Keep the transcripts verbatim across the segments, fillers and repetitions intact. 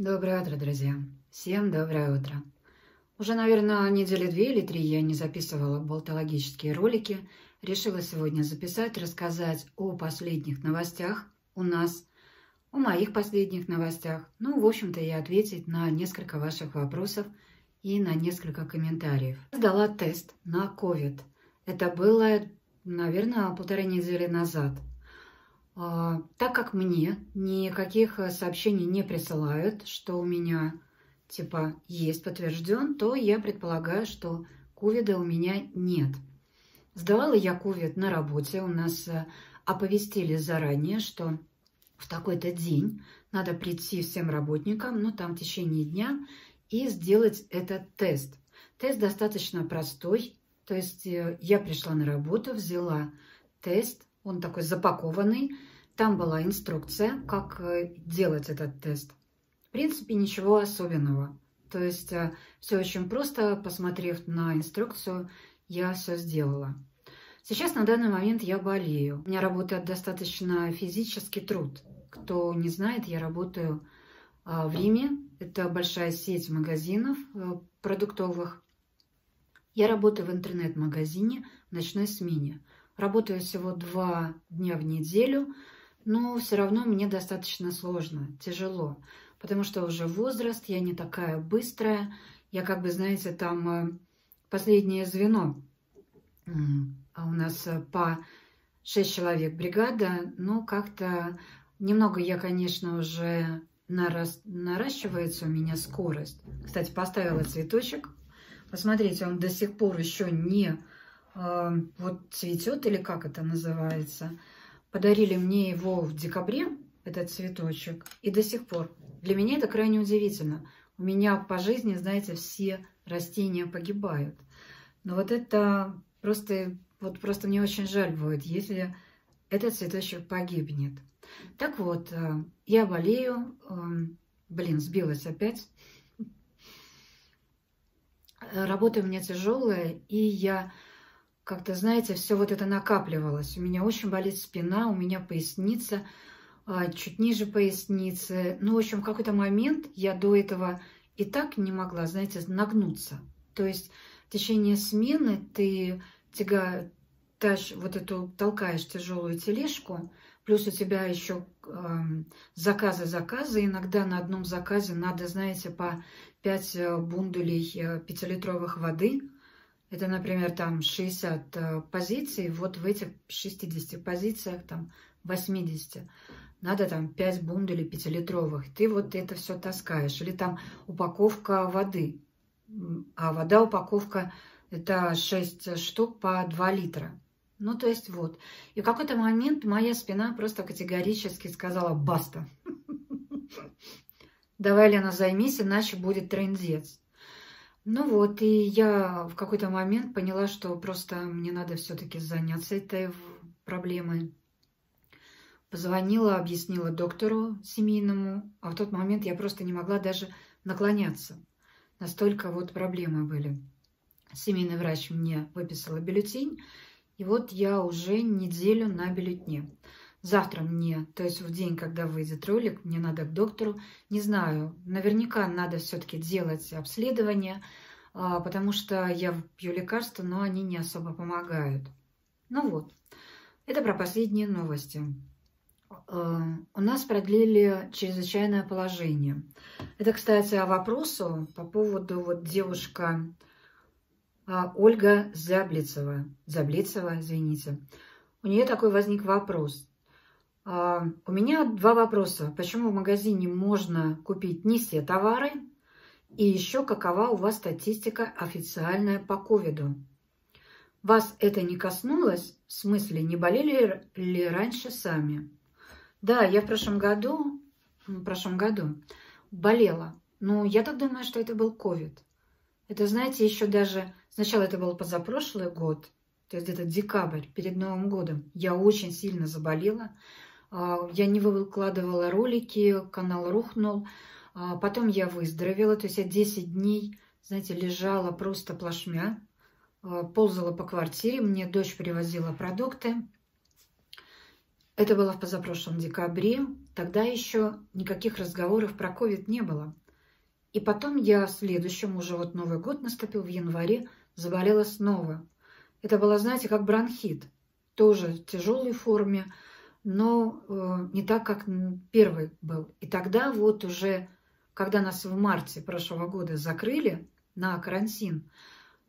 Доброе утро, друзья. Всем доброе утро. Уже, наверное, недели две или три я не записывала болтологические ролики. Решила сегодня записать, рассказать о последних новостях у нас, о моих последних новостях. Ну, в общем-то, и ответить на несколько ваших вопросов и на несколько комментариев. Я сдала тест на ковид. Это было, наверное, полторы недели назад. Так как мне никаких сообщений не присылают, что у меня типа есть подтвержден, то я предполагаю, что ковида у меня нет. Сдавала я ковид на работе. У нас оповестили заранее, что в такой-то день надо прийти всем работникам, ну там в течение дня, и сделать этот тест. Тест достаточно простой. То есть я пришла на работу, взяла тест. Он такой запакованный. Там была инструкция, как делать этот тест. В принципе, ничего особенного. То есть все очень просто. Посмотрев на инструкцию, я все сделала. Сейчас на данный момент я болею. У меня работает достаточно физический труд. Кто не знает, я работаю в Риме. Это большая сеть магазинов продуктовых. Я работаю в интернет-магазине в ночной смене. Работаю всего два дня в неделю, но все равно мне достаточно сложно, тяжело, потому что уже возраст, я не такая быстрая, я как бы, знаете, там последнее звено. У нас по шесть человек бригада, но как-то немного я, конечно, уже нарас... наращивается у меня скорость. Кстати, поставила цветочек, посмотрите, он до сих пор еще не... вот цветет, или как это называется. Подарили мне его в декабре, этот цветочек, и до сих пор. Для меня это крайне удивительно. У меня по жизни, знаете, все растения погибают. Но вот это просто, вот просто мне очень жаль будет, если этот цветочек погибнет. Так вот, я болею. Блин, сбилась опять. Работа у меня тяжелая, и я... как-то, знаете, все вот это накапливалось. У меня очень болит спина, у меня поясница, чуть ниже поясницы. Ну, в общем, в какой-то момент я до этого и так не могла, знаете, нагнуться. То есть в течение смены ты тяга, тащ, вот эту, толкаешь тяжелую тележку, плюс у тебя еще заказы-заказы. Э, Иногда на одном заказе надо, знаете, по пять бундулей пятилитровых воды. Это, например, там шестьдесят позиций, вот в этих шестидесяти позициях, там восьмидесяти, надо там пять бунделей пятилитровых. Ты вот это все таскаешь. Или там упаковка воды. А вода, упаковка, это шесть штук по два литра. Ну, то есть вот. И в какой-то момент моя спина просто категорически сказала «баста». Давай, Лена, займись, иначе будет трындец. Ну вот, и я в какой-то момент поняла, что просто мне надо все-таки заняться этой проблемой. Позвонила, объяснила доктору семейному, а в тот момент я просто не могла даже наклоняться. Настолько вот проблемы были. Семейный врач мне выписала бюллетень, и вот я уже неделю на бюллетне. Завтра мне, то есть в день, когда выйдет ролик, мне надо к доктору. Не знаю, наверняка надо все-таки делать обследование, потому что я пью лекарства, но они не особо помогают. Ну вот, это про последние новости. У нас продлили чрезвычайное положение. Это, кстати, о вопросу по поводу вот девушка Ольга Заблоцева. Заблоцева, извините. У нее такой возник вопрос. Uh, у меня два вопроса. Почему в магазине можно купить не все товары? И еще, какова у вас статистика официальная по ковиду? Вас это не коснулось? В смысле, не болели ли раньше сами? Да, я в прошлом году, в прошлом году болела. Но я так думаю, что это был ковид. Это, знаете, еще даже... Сначала это был позапрошлый год, то есть это декабрь, перед Новым годом. Я очень сильно заболела. Я не выкладывала ролики, канал рухнул. Потом я выздоровела, то есть я десять дней, знаете, лежала просто плашмя, ползала по квартире, мне дочь привозила продукты. Это было в позапрошлом декабре. Тогда еще никаких разговоров про ковид не было. И потом я в следующем, уже вот Новый год наступил, в январе, заболела снова. Это было, знаете, как бронхит. Тоже в тяжелой форме, но э, не так, как первый был. И тогда вот уже, когда нас в марте прошлого года закрыли на карантин,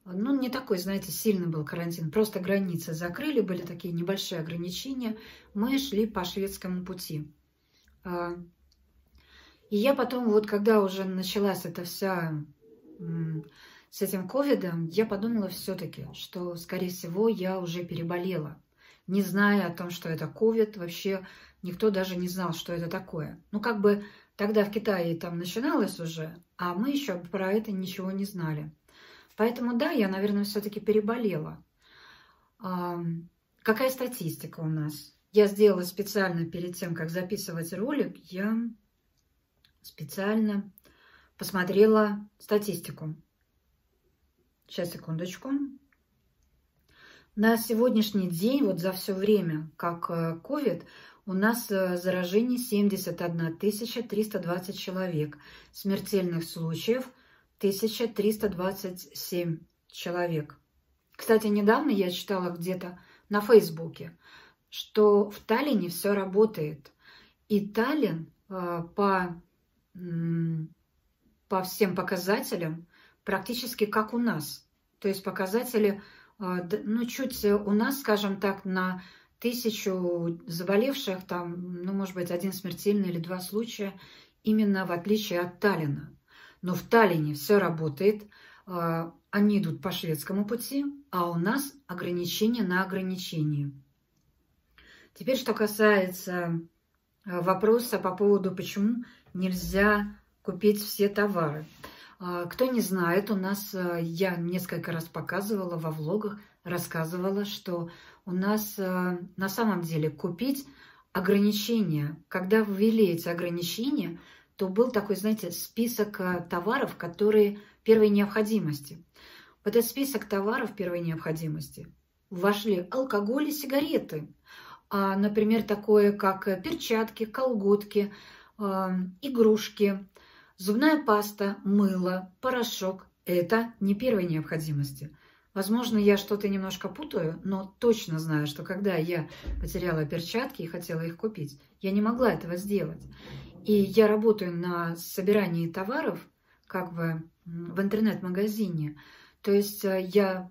ну, не такой, знаете, сильный был карантин, просто границы закрыли, были такие небольшие ограничения, мы шли по шведскому пути. И я потом, вот когда уже началась эта вся с этим ковидом, я подумала все-таки, что, скорее всего, я уже переболела, не зная о том, что это ковид, вообще никто даже не знал, что это такое. Ну, как бы тогда в Китае там начиналось уже, а мы еще про это ничего не знали. Поэтому, да, я, наверное, все-таки переболела. А, какая статистика у нас? Я сделала специально перед тем, как записывать ролик, я специально посмотрела статистику. Сейчас, секундочку. На сегодняшний день, вот за все время, как ковид, у нас заражений семьдесят одна тысяча триста двадцать человек, смертельных случаев тысяча триста двадцать семь человек. Кстати, недавно я читала где-то на Фейсбуке, что в Таллине все работает. И Таллин по, по всем показателям практически как у нас. То есть показатели, ну, чуть у нас, скажем так, на тысячу заболевших, там, ну, может быть, один смертельный или два случая, именно в отличие от Таллина. Но в Таллине все работает, они идут по шведскому пути, а у нас ограничения на ограничении. Теперь, что касается вопроса по поводу, почему нельзя купить все товары. Кто не знает, у нас, я несколько раз показывала во влогах, рассказывала, что у нас на самом деле купить ограничения. Когда ввели эти ограничения, то был такой, знаете, список товаров, которые первой необходимости. В этот список товаров первой необходимости вошли алкоголь и сигареты. А, например, такое, как перчатки, колготки, э, игрушки, зубная паста, мыло, порошок. Это не первой необходимости. Возможно, я что-то немножко путаю, но точно знаю, что когда я потеряла перчатки и хотела их купить, я не могла этого сделать. И я работаю на собирании товаров, как бы в интернет-магазине. То есть я,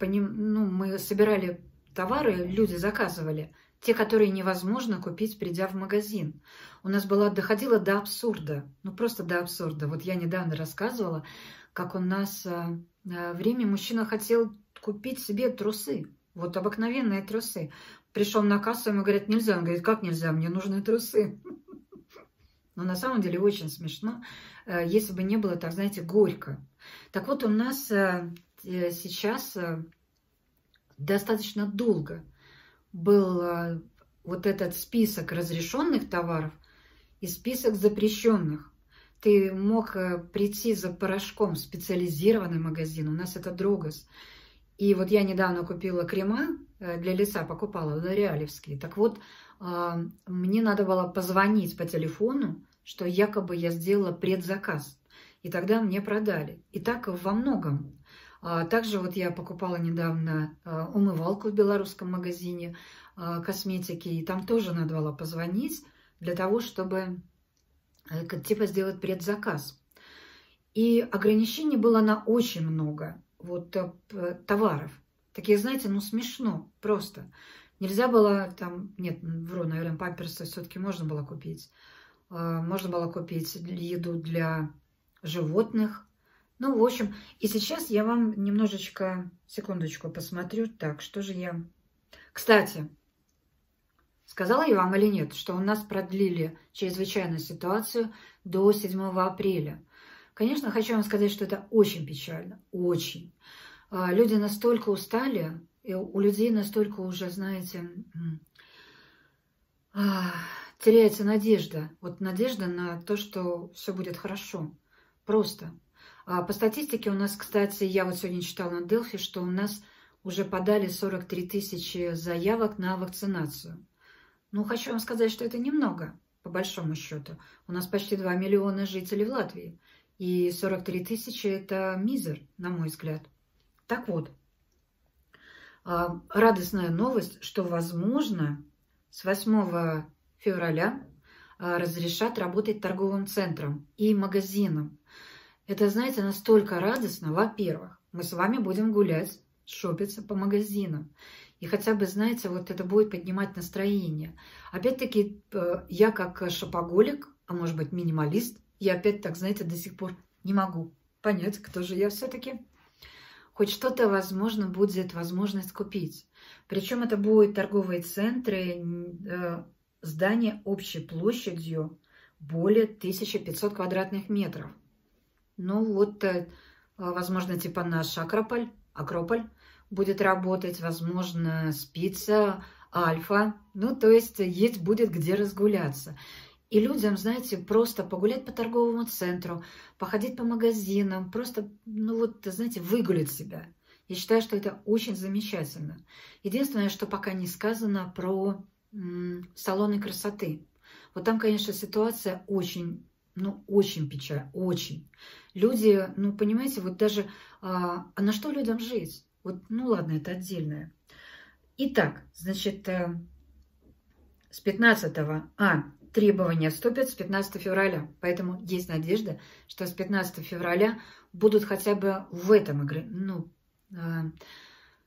ну, мы собирали товары, люди заказывали, те, которые невозможно купить, придя в магазин. У нас было, доходило до абсурда, ну просто до абсурда. Вот я недавно рассказывала, как у нас в Риме мужчина хотел купить себе трусы, вот обыкновенные трусы. Пришел на кассу, ему говорят, нельзя. Он говорит, как нельзя, мне нужны трусы. Но на самом деле очень смешно, если бы не было, так знаете, горько. Так вот, у нас сейчас достаточно долго был вот этот список разрешенных товаров и список запрещенных. Ты мог прийти за порошком в специализированный магазин, у нас это Дрогас. И вот я недавно купила крема для лица, покупала на Реалевский. Так вот, мне надо было позвонить по телефону, что якобы я сделала предзаказ. И тогда мне продали. И так во многом. Также вот я покупала недавно умывалку в белорусском магазине косметики. И там тоже надо было позвонить для того, чтобы типа сделать предзаказ. И ограничений было на очень много вот товаров. Такие, знаете, ну смешно просто. Нельзя было там, нет, вру, наверное, памперсы все-таки можно было купить. Можно было купить еду для животных. Ну, в общем, и сейчас я вам немножечко, секундочку, посмотрю. Так, что же я... Кстати, сказала я вам или нет, что у нас продлили чрезвычайную ситуацию до седьмого апреля. Конечно, хочу вам сказать, что это очень печально, очень. Люди настолько устали, и у людей настолько уже, знаете, теряется надежда. Вот надежда на то, что все будет хорошо. Просто. По статистике у нас, кстати, я вот сегодня читала на Делфи, что у нас уже подали сорок три тысячи заявок на вакцинацию. Ну, хочу вам сказать, что это немного. по большому счету. У нас почти два миллиона жителей в Латвии, и сорок три тысячи – это мизер, на мой взгляд. Так вот, радостная новость, что, возможно, с восьмого февраля разрешат работать торговым центром и магазином. Это, знаете, настолько радостно. Во-первых, мы с вами будем гулять, шопиться по магазинам. И хотя бы, знаете, вот это будет поднимать настроение. Опять-таки, я как шопоголик, а может быть минималист, я опять так, знаете, до сих пор не могу понять, кто же я все-таки. Хоть что-то, возможно, будет возможность купить. Причем это будут торговые центры, здания общей площадью более тысячи пятисот квадратных метров. Ну вот, возможно, типа наш Акрополь, Акрополь будет работать, возможно, Спица, Альфа. Ну, то есть, есть будет где разгуляться. И людям, знаете, просто погулять по торговому центру, походить по магазинам, просто, ну вот, знаете, выгулять себя. Я считаю, что это очень замечательно. Единственное, что пока не сказано про м- салоны красоты. Вот там, конечно, ситуация очень... Ну, очень печаль, очень. Люди, ну, понимаете, вот даже... А, а на что людям жить? Вот, ну, ладно, это отдельное. Итак, значит, с пятнадцатого... А, требования вступят с пятнадцатого февраля. Поэтому есть надежда, что с пятнадцатого февраля будут хотя бы в этом игре... Ну, а,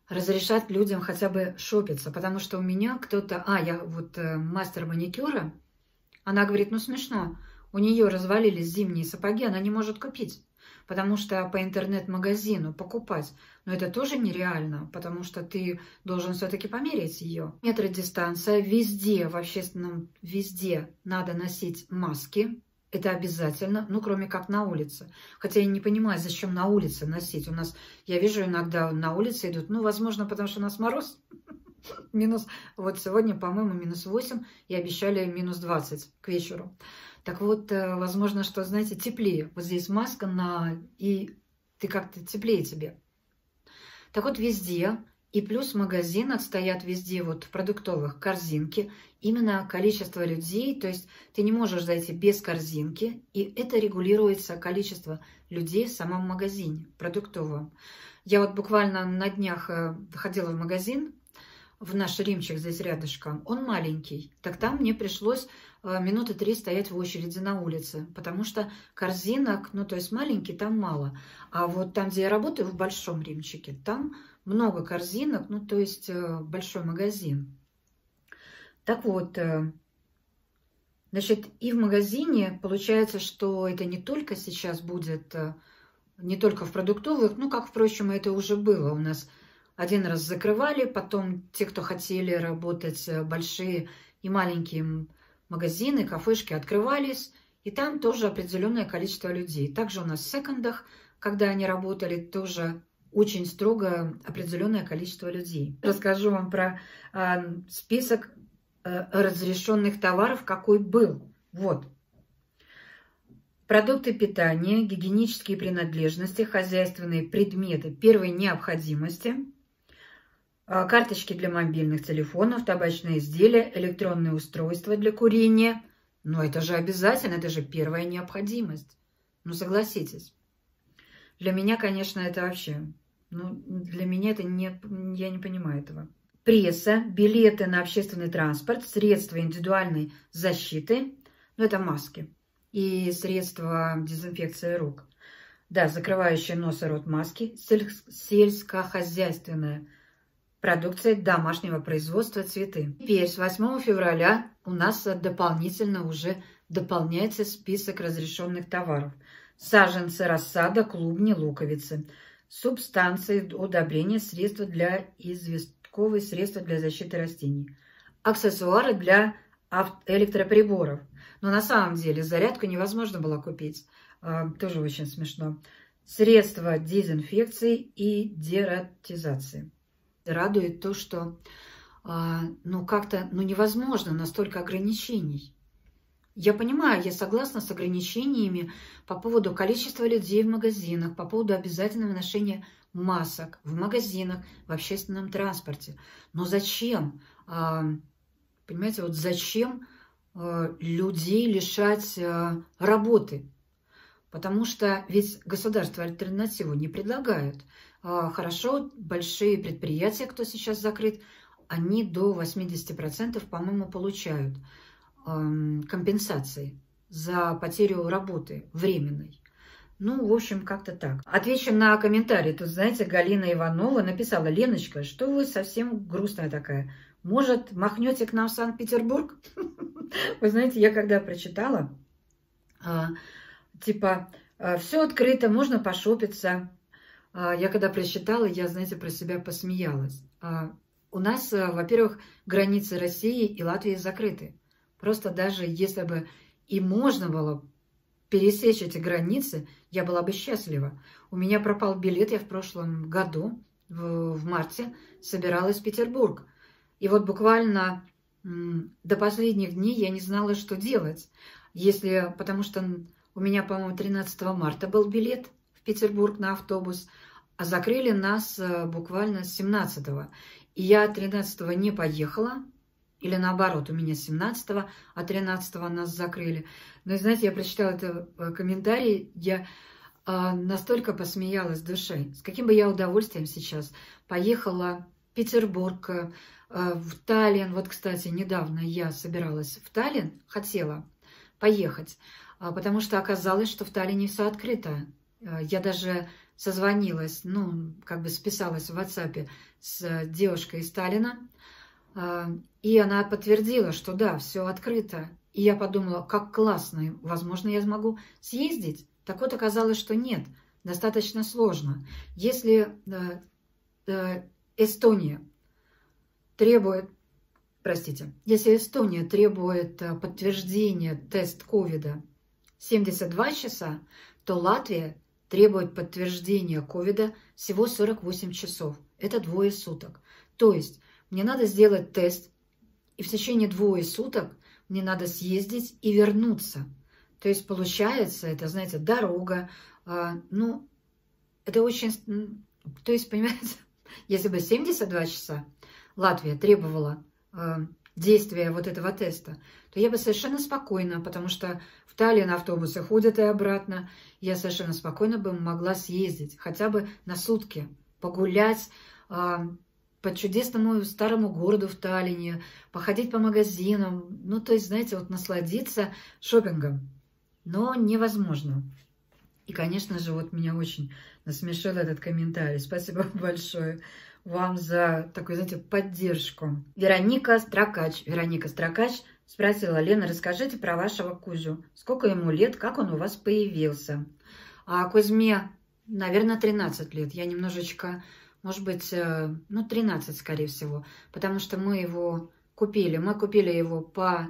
разрешать людям хотя бы шопиться. Потому что у меня кто-то... А, я вот мастер маникюра. Она говорит, ну, смешно. У нее развалились зимние сапоги, она не может купить, потому что по интернет-магазину покупать, но это тоже нереально, потому что ты должен все-таки померить ее. Метры дистанция, везде, в общественном, везде надо носить маски, это обязательно, ну, кроме как на улице. Хотя я не понимаю, зачем на улице носить. У нас, я вижу, иногда на улице идут, ну, возможно, потому что у нас мороз. Минус, вот сегодня, по-моему, минус восемь, и обещали минус двадцать к вечеру. Так вот, возможно, что, знаете, теплее. Вот здесь маска, на, и ты как-то теплее тебе. Так вот, везде, и плюс в магазинах стоят везде, вот в продуктовых, корзинки. Именно количество людей, то есть ты не можешь зайти без корзинки, и это регулируется количество людей в самом магазине, продуктовом. Я вот буквально на днях ходила в магазин, в наш Римчик здесь рядышком, он маленький. Так там мне пришлось минуты три стоять в очереди на улице, потому что корзинок, ну то есть маленький, там мало. А вот там, где я работаю, в большом Римчике, там много корзинок, ну то есть большой магазин. Так вот, значит, и в магазине получается, что это не только сейчас будет, не только в продуктовых, ну как, впрочем, это уже было у нас. Один раз закрывали, потом те, кто хотели работать, большие и маленькие магазины, кафешки открывались, и там тоже определенное количество людей. Также у нас в секондах, когда они работали, тоже очень строго определенное количество людей. Расскажу вам про э, список э, разрешенных товаров, какой был. Вот. Продукты питания, гигиенические принадлежности, хозяйственные предметы первой необходимости – карточки для мобильных телефонов, табачные изделия, электронные устройства для курения. Но это же обязательно, это же первая необходимость. Ну, согласитесь. Для меня, конечно, это вообще... Ну, для меня это не... Я не понимаю этого. Пресса, билеты на общественный транспорт, средства индивидуальной защиты. Ну, это маски. И средства дезинфекции рук. Да, закрывающие нос и рот маски. Сельскохозяйственная продукция домашнего производства, цветы. Теперь с восьмого февраля у нас дополнительно уже дополняется список разрешенных товаров. Саженцы, рассада, клубни, луковицы. Субстанции, удобрения, средства для известковой, средства для защиты растений. Аксессуары для электроприборов. Но на самом деле зарядку невозможно было купить. Тоже очень смешно. Средства дезинфекции и дератизации. Радует то, что ну как-то ну невозможно настолько ограничений. Я понимаю, я согласна с ограничениями по поводу количества людей в магазинах, по поводу обязательного ношения масок в магазинах, в общественном транспорте. Но зачем? Понимаете, вот зачем людей лишать работы. Потому что ведь государство альтернативу не предлагает. Хорошо, большие предприятия, кто сейчас закрыт, они до восьмидесяти процентов, по-моему, получают компенсации за потерю работы временной. Ну, в общем, как-то так. Отвечу на комментарий. Тут, знаете, Галина Иванова написала: «Леночка, что вы совсем грустная такая? Может, махнете к нам в Санкт-Петербург?» Вы знаете, я когда прочитала, типа, все открыто, можно пошопиться. Я когда прочитала, я, знаете, про себя посмеялась. У нас, во-первых, границы России и Латвии закрыты. Просто даже если бы и можно было пересечь эти границы, я была бы счастлива. У меня пропал билет, я в прошлом году, в, в марте, собиралась в Петербург. И вот буквально м, до последних дней я не знала, что делать. Если, потому что у меня, по-моему, тринадцатого марта был билет в Петербург на автобус, а закрыли нас буквально семнадцатого. И я тринадцатого не поехала. Или наоборот, у меня семнадцатого, а тринадцатого нас закрыли. Но, знаете, я прочитала этот комментарий, я э, настолько посмеялась душой. С каким бы я удовольствием сейчас поехала в Петербург, э, в Таллин. Вот, кстати, недавно я собиралась в Таллин, хотела поехать, э, потому что оказалось, что в Таллине все открыто. Э, я даже созвонилась, ну, как бы списалась в WhatsApp с девушкой из Таллина, и она подтвердила, что да, все открыто. И я подумала, как классно, возможно, я смогу съездить. Так вот оказалось, что нет, достаточно сложно. Если э, э, Эстония требует, простите, если Эстония требует подтверждения тест ковида семьдесят два часа, то Латвия требует подтверждения ковида всего сорок восемь часов. Это двое суток. То есть мне надо сделать тест, и в течение двое суток мне надо съездить и вернуться. То есть получается, это, знаете, дорога, э, ну, это очень... То есть, понимаете, если бы семьдесят два часа Латвия требовала э, действия вот этого теста, то я бы совершенно спокойно, потому что в Таллин автобусы ходят и обратно, я совершенно спокойно бы могла съездить, хотя бы на сутки, погулять, э, по чудесному старому городу в Таллине, походить по магазинам, ну, то есть, знаете, вот насладиться шопингом. Но невозможно. И, конечно же, вот меня очень насмешил этот комментарий. Спасибо большое вам за такую, знаете, поддержку. Вероника Строкач. Вероника Строкач спросила: «Лена, расскажите про вашего Кузю. Сколько ему лет, как он у вас появился?» А Кузьме, наверное, тринадцать лет. Я немножечко... Может быть, ну, тринадцать, скорее всего, потому что мы его купили. Мы купили его по,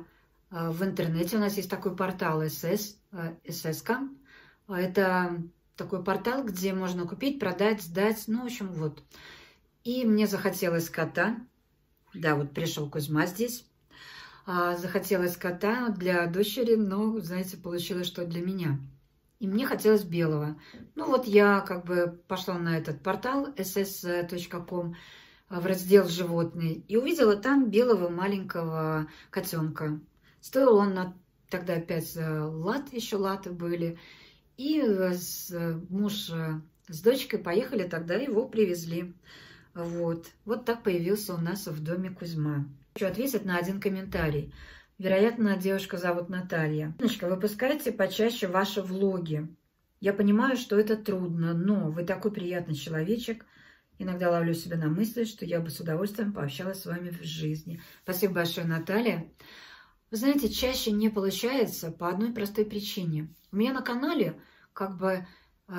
в интернете. У нас есть такой портал эс эс точка ком. Это такой портал, где можно купить, продать, сдать. Ну, в общем, вот. И мне захотелось кота. Да, вот пришел Кузьма здесь. Захотелось кота для дочери, но, знаете, получилось, что для меня. И мне хотелось белого. Ну вот я как бы пошла на этот портал эс эс точка ком в раздел «Животные» и увидела там белого маленького котенка. Стоил он на, тогда пять лат, еще латы были. И с, муж с дочкой поехали, тогда его привезли. Вот. Вот так появился у нас в доме Кузьма. Хочу ответить на один комментарий. Вероятно, девушку зовут Наталья. «Леночка, выпускайте почаще ваши влоги. Я понимаю, что это трудно, но вы такой приятный человечек. Иногда ловлю себя на мысли, что я бы с удовольствием пообщалась с вами в жизни». Спасибо большое, Наталья. Вы знаете, чаще не получается по одной простой причине. У меня на канале как бы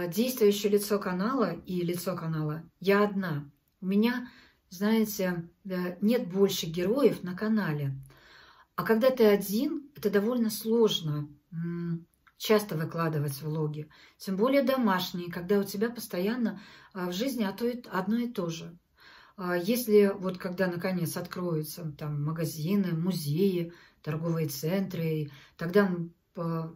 действующее лицо канала и лицо канала я одна. У меня, знаете, нет больше героев на канале. А когда ты один, это довольно сложно часто выкладывать влоги. Тем более домашние, когда у тебя постоянно в жизни одно и то же. Если вот когда наконец откроются там магазины, музеи, торговые центры, тогда, мол,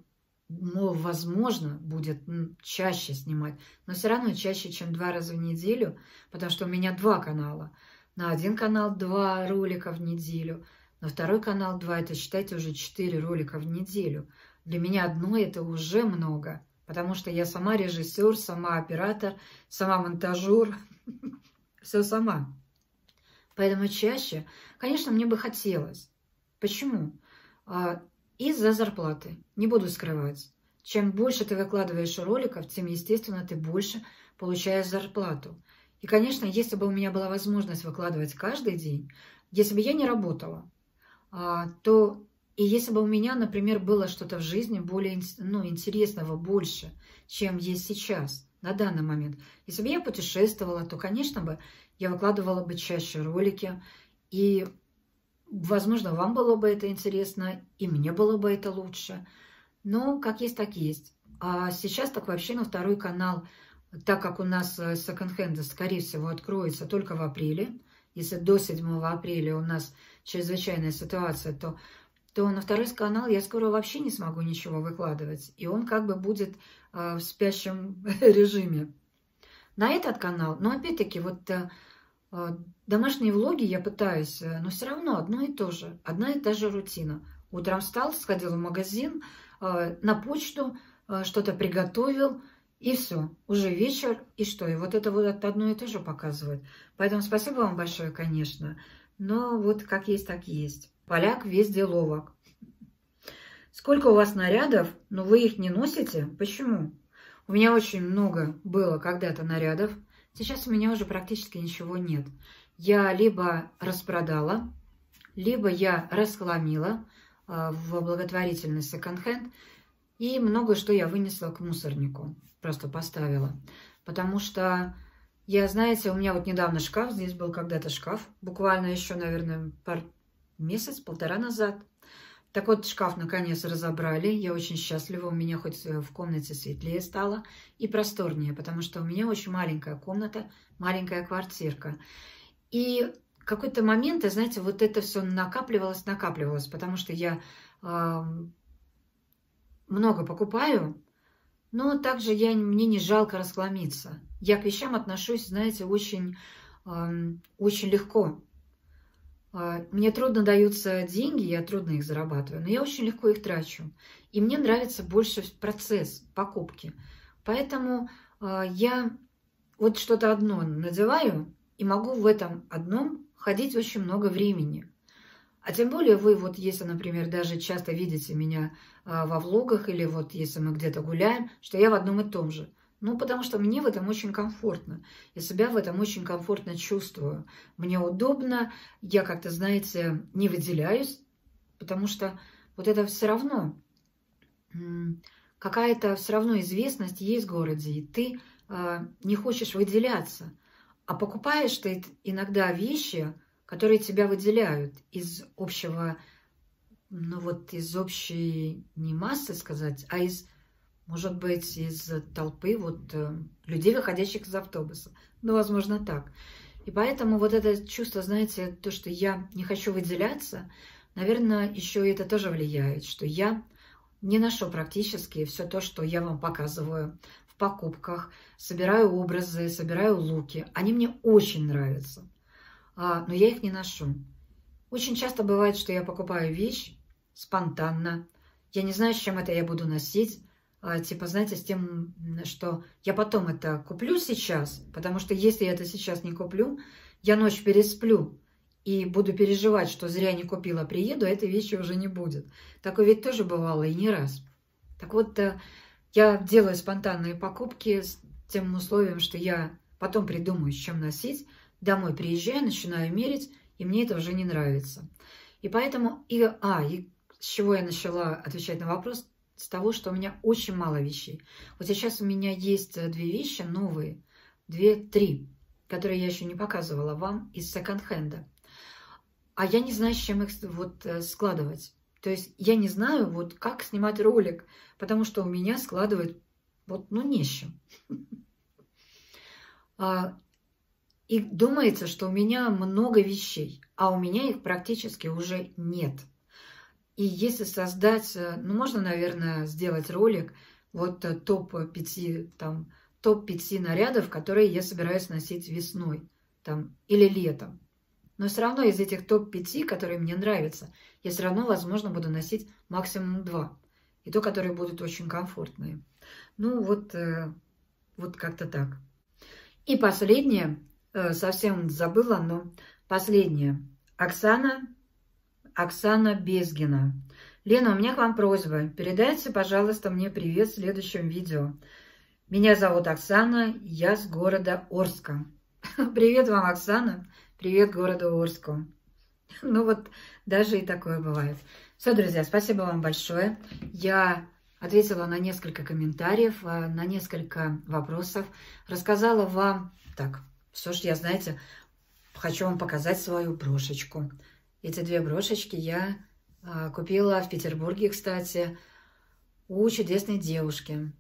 возможно, будет чаще снимать. Но все равно чаще, чем два раза в неделю, потому что у меня два канала. На один канал два ролика в неделю. Но второй канал два – это, считайте, уже четыре ролика в неделю. Для меня одно – это уже много, потому что я сама режиссер, сама оператор, сама монтажер, все сама. Поэтому чаще, конечно, мне бы хотелось. Почему? Из-за зарплаты. Не буду скрывать. Чем больше ты выкладываешь роликов, тем, естественно, ты больше получаешь зарплату. И, конечно, если бы у меня была возможность выкладывать каждый день, если бы я не работала, то и если бы у меня, например, было что-то в жизни более, ну, интересного больше, чем есть сейчас, на данный момент. Если бы я путешествовала, то, конечно бы, я выкладывала бы чаще ролики. И, возможно, вам было бы это интересно, и мне было бы это лучше. Но как есть, так есть. А сейчас так вообще на второй канал, так как у нас секонд-хенды, скорее всего, откроется только в апреле. Если до седьмого апреля у нас чрезвычайная ситуация, то, то на второй канал я скоро вообще не смогу ничего выкладывать. И он как бы будет э, в спящем режиме. На этот канал, но опять-таки, вот э, домашние влоги я пытаюсь, но все равно одно и то же, одна и та же рутина. Утром встал, сходил в магазин, э, на почту, э, что-то приготовил. И все, уже вечер, и что? И вот это вот одно и то же показывает. Поэтому спасибо вам большое, конечно. Но вот как есть, так и есть. Поляк везде ловок. Сколько у вас нарядов, но вы их не носите? Почему? У меня очень много было когда-то нарядов. Сейчас у меня уже практически ничего нет. Я либо распродала, либо я расхламила в благотворительный секонд-хенд. И много что я вынесла к мусорнику, просто поставила. Потому что, я, знаете, у меня вот недавно шкаф, здесь был когда-то шкаф, буквально еще, наверное, пар... месяц-полтора назад. Так вот, шкаф наконец разобрали, я очень счастлива, у меня хоть в комнате светлее стало и просторнее, потому что у меня очень маленькая комната, маленькая квартирка. И в какой-то момент, знаете, вот это все накапливалось, накапливалось, потому что я... Э много покупаю, но также я, мне не жалко расхламиться. Я к вещам отношусь, знаете, очень, э, очень легко. Э, мне трудно даются деньги, я трудно их зарабатываю, но я очень легко их трачу. И мне нравится больше процесс покупки. Поэтому э, я вот что-то одно надеваю и могу в этом одном ходить очень много времени. А тем более вы, вот если, например, даже часто видите меня э, во влогах или вот если мы где-то гуляем, что я в одном и том же. Ну, потому что мне в этом очень комфортно. Я себя в этом очень комфортно чувствую. Мне удобно, я как-то, знаете, не выделяюсь, потому что вот это все равно, какая-то все равно известность есть в городе, и ты э, не хочешь выделяться. А покупаешь ты иногда вещи, которые тебя выделяют из общего, ну вот из общей не массы сказать, а из, может быть, из толпы вот людей, выходящих из автобуса. Ну, возможно, так. И поэтому вот это чувство, знаете, то, что я не хочу выделяться, наверное, еще и это тоже влияет, что я не ношу практически все то, что я вам показываю в покупках, собираю образы, собираю луки. Они мне очень нравятся. Но я их не ношу. Очень часто бывает, что я покупаю вещь спонтанно. Я не знаю, с чем это я буду носить. Типа, знаете, с тем, что я потом это куплю сейчас, потому что если я это сейчас не куплю, я ночь пересплю и буду переживать, что зря не купила, приеду, а этой вещи уже не будет. Такое ведь тоже бывало и не раз. Так вот, я делаю спонтанные покупки с тем условием, что я потом придумаю, с чем носить. Домой приезжаю, начинаю мерить, и мне это уже не нравится. И поэтому, и, а, и с чего я начала отвечать на вопрос? С того, что у меня очень мало вещей. Вот сейчас у меня есть две вещи новые, две, три, которые я еще не показывала вам из секонд-хенда. А я не знаю, с чем их вот складывать. То есть я не знаю, вот как снимать ролик, потому что у меня складывают, вот, ну, не с чем. И думается, что у меня много вещей, а у меня их практически уже нет. И если создать, ну, можно, наверное, сделать ролик, вот топ пять, там, топ пять нарядов, которые я собираюсь носить весной, там, или летом. Но все равно из этих топ пять, которые мне нравятся, я все равно, возможно, буду носить максимум два. И то, которые будут очень комфортные. Ну, вот, вот как-то так. И последнее, совсем забыла, но последнее. Оксана, Оксана Безгина. Лена, у меня к вам просьба. Передайте, пожалуйста, мне привет в следующем видео. Меня зовут Оксана, я с города Орска. Привет вам, Оксана. Привет городу Орску. Ну вот, даже и такое бывает. Все, друзья, спасибо вам большое. Я ответила на несколько комментариев, на несколько вопросов. Рассказала вам... Так, все же я, знаете, хочу вам показать свою брошечку. Эти две брошечки я купила в Петербурге, кстати, у чудесной девушки.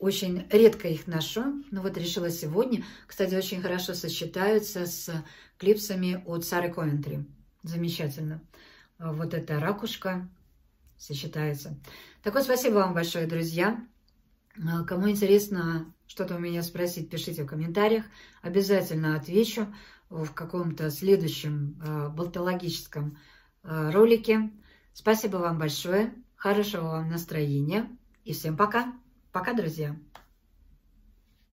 Очень редко их ношу, но вот решила сегодня. Кстати, очень хорошо сочетаются с клипсами от Сары Коэнтри. Замечательно. Вот эта ракушка сочетается. Так вот, спасибо вам большое, друзья. Кому интересно что-то у меня спросить, пишите в комментариях. Обязательно отвечу в каком-то следующем болтологическом ролике. Спасибо вам большое. Хорошего вам настроения. И всем пока. Пока, друзья!